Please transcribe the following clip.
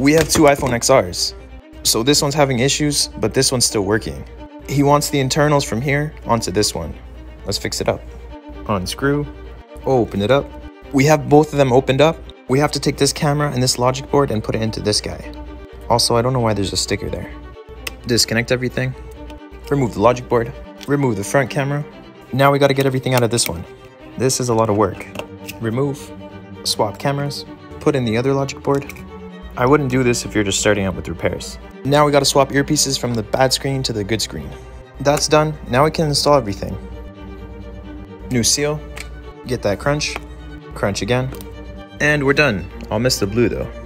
We have two iPhone XRs, so this one's having issues, but this one's still working. He wants the internals from here onto this one. Let's fix it up. Unscrew, open it up. We have both of them opened up. We have to take this camera and this logic board and put it into this guy. Also, I don't know why there's a sticker there. Disconnect everything, remove the logic board, remove the front camera. Now we gotta get everything out of this one. This is a lot of work. Remove, swap cameras, put in the other logic board. I wouldn't do this if you're just starting out with repairs. Now we gotta swap earpieces from the bad screen to the good screen. That's done, now we can install everything. New seal, get that crunch, crunch again, and we're done. I'll miss the blue though.